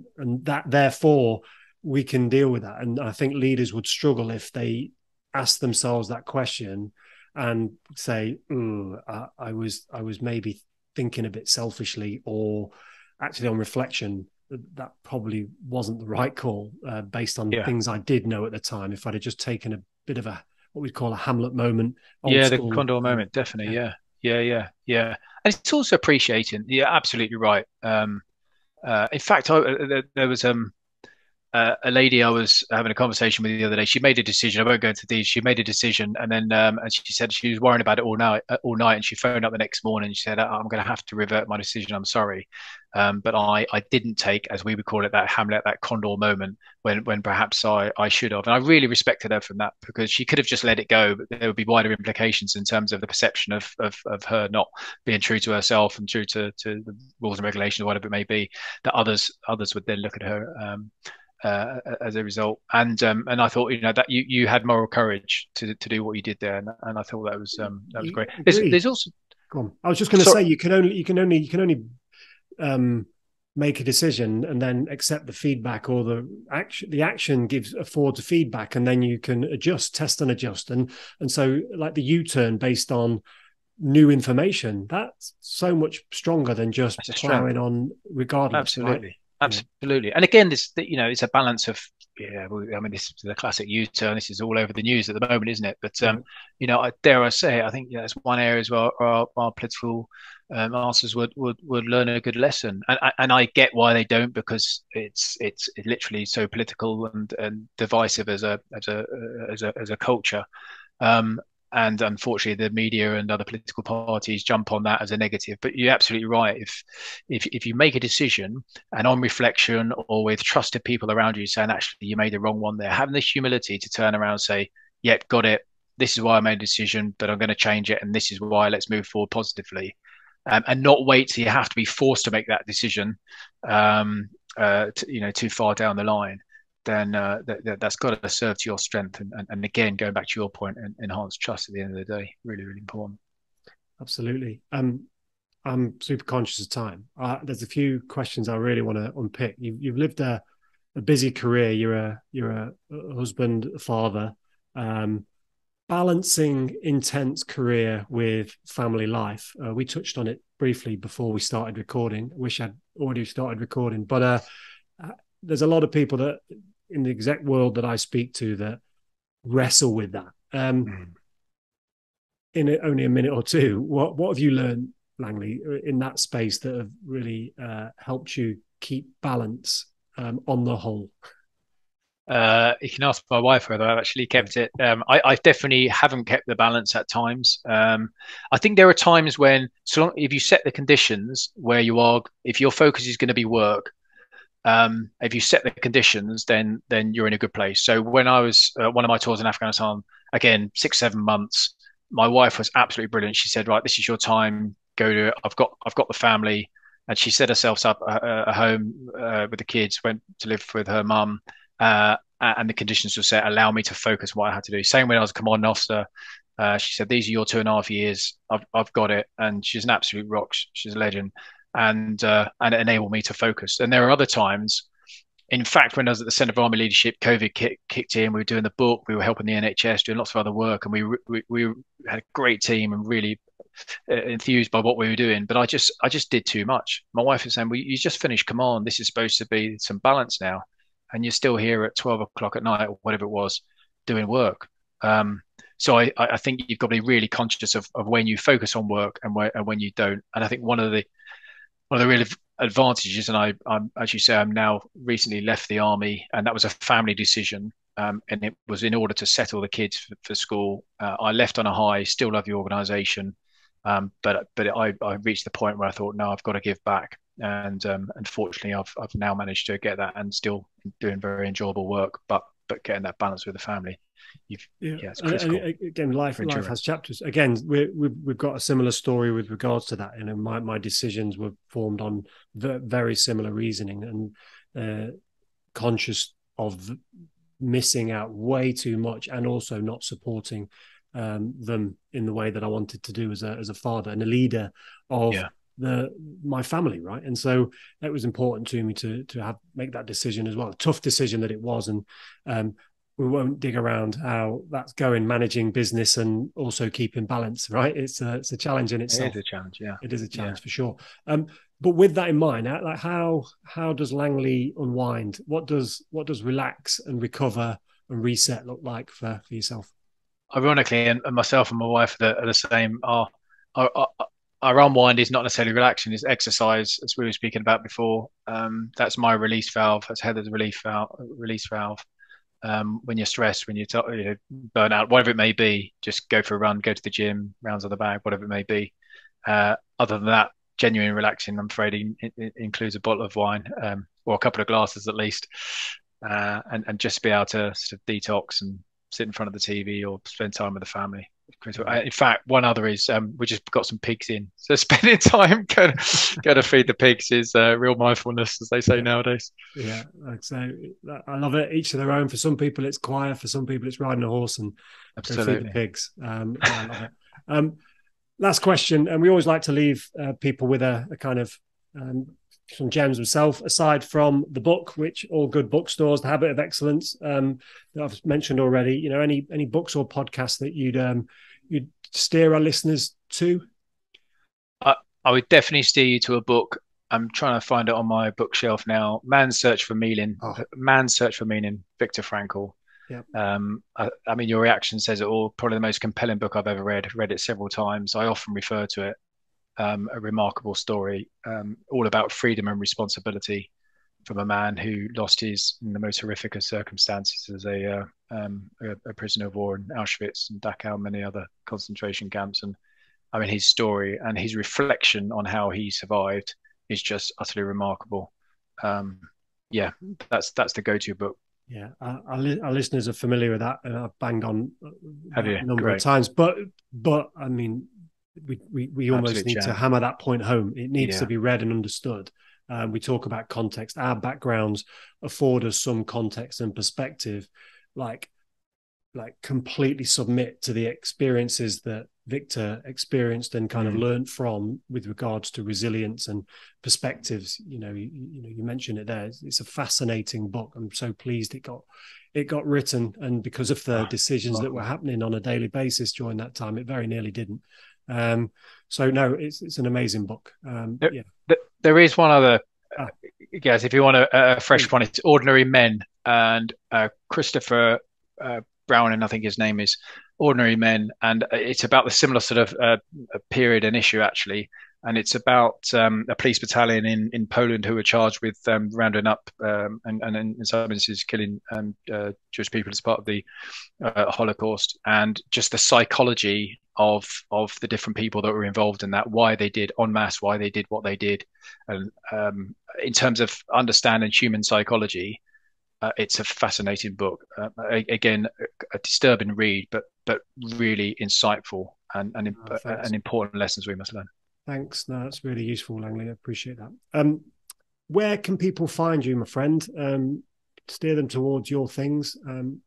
that therefore we can deal with that. And I think leaders would struggle if they ask themselves that question and say, I was maybe thinking a bit selfishly, or actually on reflection that probably wasn't the right call based on things I did know at the time. If I'd have just taken a bit of what we call a Hamlet moment, the Condor moment, definitely, yeah. And it's also appreciating. You're absolutely right. In fact, there was a lady I was having a conversation with the other day. She made a decision. I won't go into these. She made a decision, and then and she said she was worrying about it all night. And she phoned up the next morning. And she said, "I'm going to have to revert my decision. I'm sorry, but I didn't take, as we would call it, that Hamlet, that Condor moment, when perhaps I should have." And I really respected her from that, because she could have just let it go, but there would be wider implications in terms of the perception of her not being true to herself and true to the rules and regulations, whatever it may be, that others would then look at her. As a result, and I thought that you had moral courage to do what you did there, and I thought that was great. There's also, go on. I was just going to say, you can only make a decision and then accept the feedback, or the action affords feedback, and then you can test and adjust, and so like the U-turn based on new information, that's so much stronger than just plowing on regardless. Absolutely. Right? Absolutely. And again, this, it's a balance of, this is the classic U-turn. This is all over the news at the moment, isn't it? But, I dare I say, I think that's one area as well, our political answers would learn a good lesson. And I get why they don't, because it's literally so political and divisive as a culture. And unfortunately, the media and other political parties jump on that as a negative. But you're absolutely right. If you make a decision, and on reflection or with trusted people around you saying, actually, you made the wrong one there, having the humility to turn around and say, yep, got it. This is why I made a decision, but I'm going to change it. And this is why. Let's move forward positively, and not wait till you have to be forced to make that decision, too far down the line. Then that's got to serve to your strength. And again, going back to your point, enhance trust at the end of the day, really, really important. Absolutely. I'm super conscious of time. There's a few questions I really want to unpick. You've lived a busy career. You're a husband, a father, balancing intense career with family life. We touched on it briefly before we started recording. I wish I'd already started recording, but there's a lot of people that in the exec world that I speak to that wrestle with that. In only a minute or two, what have you learned, Langley, in that space that have really helped you keep balance on the whole? You can ask my wife whether I've actually kept it. I definitely haven't kept the balance at times. I think there are times when, so long, if you set the conditions where you are, if your focus is going to be work, if you set the conditions, then you're in a good place. So when I was one of my tours in Afghanistan, again, 6-7 months, my wife was absolutely brilliant. She said, right, this is your time. Go to it. I've got the family. And she set herself up a home with the kids, went to live with her mum. And the conditions were set, allow me to focus what I had to do. Same when I was a commanding officer. She said, these are your 2.5 years. I've got it. And she's an absolute rock. She's a legend. And it enabled me to focus. And there are other times, in fact, when I was at the Centre for Army Leadership, COVID kicked in. We were doing the book, we were helping the NHS, doing lots of other work, and we had a great team and really enthused by what we were doing. But I just did too much. My wife was saying, well, you just finished command. This is supposed to be some balance now, and you're still here at 12 o'clock at night or whatever it was, doing work. So I think you've got to be really conscious of when you focus on work and when you don't. And I think one of the real advantages, and I'm, as you say, I'm now recently left the army, and that was a family decision, and it was in order to settle the kids for school. I left on a high. Still love the organisation, but I reached the point where I thought, no, I've got to give back, and unfortunately, I've now managed to get that, and still doing very enjoyable work, but getting that balance with the family. It's critical. Again, life has chapters. Again, we've got a similar story with regards to that. You know, my decisions were formed on very similar reasoning, and conscious of missing out way too much, and also not supporting them in the way that I wanted to do as a father and a leader of my family, right? And so it was important to me to make that decision as well. A tough decision that it was, and we won't dig around how that's going, managing business and also keeping balance, right? It's a challenge in itself. It is a challenge, yeah. It is a challenge for sure. But with that in mind, like how does Langley unwind? What does relax and recover and reset look like for yourself? Ironically, and myself and my wife are the same. Our unwind is not necessarily relaxing; it's exercise, as we were speaking about before. That's my release valve. That's Heather's release valve. When you're stressed, when you're burnt out, whatever it may be, just go for a run, go to the gym, rounds of the bag, whatever it may be. Other than that, genuine relaxing, I'm afraid, it includes a bottle of wine, or a couple of glasses at least, and just be able to sort of detox and sit in front of the TV or spend time with the family. In fact, one other is we just got some pigs in, so spending time going to feed the pigs is real mindfulness, as they say nowadays. Yeah, so I love it. Each to their own. For some people, it's choir. For some people, it's riding a horse and feed the pigs. I love it. Last question, and we always like to leave people with a kind of some gems themselves, aside from the book, which all good bookstores, The Habit of Excellence, that I've mentioned already. You know, any books or podcasts that you'd steer our listeners to? I would definitely steer you to a book. I'm trying to find it on my bookshelf now. Man's Search for Meaning. Man's Search for Meaning, Viktor Frankl. Yeah. I mean, your reaction says it all. Probably the most compelling book I've ever read. I've read it several times. I often refer to it. a remarkable story, all about freedom and responsibility from a man who lost his, in the most horrific of circumstances, as a prisoner of war in Auschwitz and Dachau and many other concentration camps. And I mean, his story and his reflection on how he survived is just utterly remarkable. Yeah, that's the go-to book. Yeah, our listeners are familiar with that, and I've banged on a number of times. But I mean, we almost absolute need jam to hammer that point home. It needs to be read and understood. We talk about context. Our backgrounds afford us some context and perspective. Like completely submit to the experiences that Victor experienced and kind of learned from with regards to resilience and perspectives. You know, you mentioned it there. It's a fascinating book. I'm so pleased it got written, and because of the decisions that were happening on a daily basis during that time, it very nearly didn't. So no, it's an amazing book. There is one other, guys, if you want a fresh one, it's Ordinary Men, and Christopher Browning, I think his name is, Ordinary Men, and it's about the similar sort of period and issue, actually, and it's about a police battalion in Poland who were charged with rounding up and in some instances killing Jewish people as part of the Holocaust, and just the psychology of the different people that were involved in that, why they did en masse, why they did what they did, and in terms of understanding human psychology, it's a fascinating book. Again, a disturbing read, but really insightful and important lessons we must learn. Thanks. No, that's really useful, Langley. I appreciate that. Where can people find you, my friend? Steer them towards your things.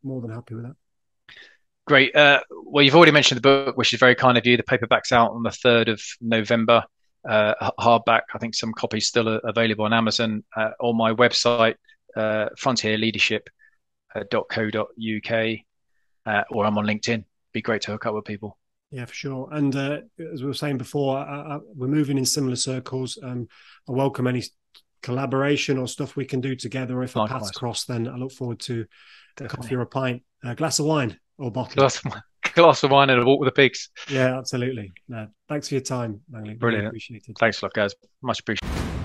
More than happy with that. Great. Well, you've already mentioned the book, which is very kind of you. The paperback's out on the 3rd of November. Hardback, I think some copies still are available on Amazon. On my website, frontierleadership.co.uk, or I'm on LinkedIn. Be great to hook up with people. Yeah, for sure. And as we were saying before, we're moving in similar circles. I welcome any collaboration or stuff we can do together. Or if our paths cross, then I look forward to a coffee or a pint, a glass of wine or bottle. Glass of wine and a walk with the pigs. Yeah, absolutely. No, thanks for your time, Langley. Brilliant. Really appreciated. Thanks a lot, guys. Much appreciated.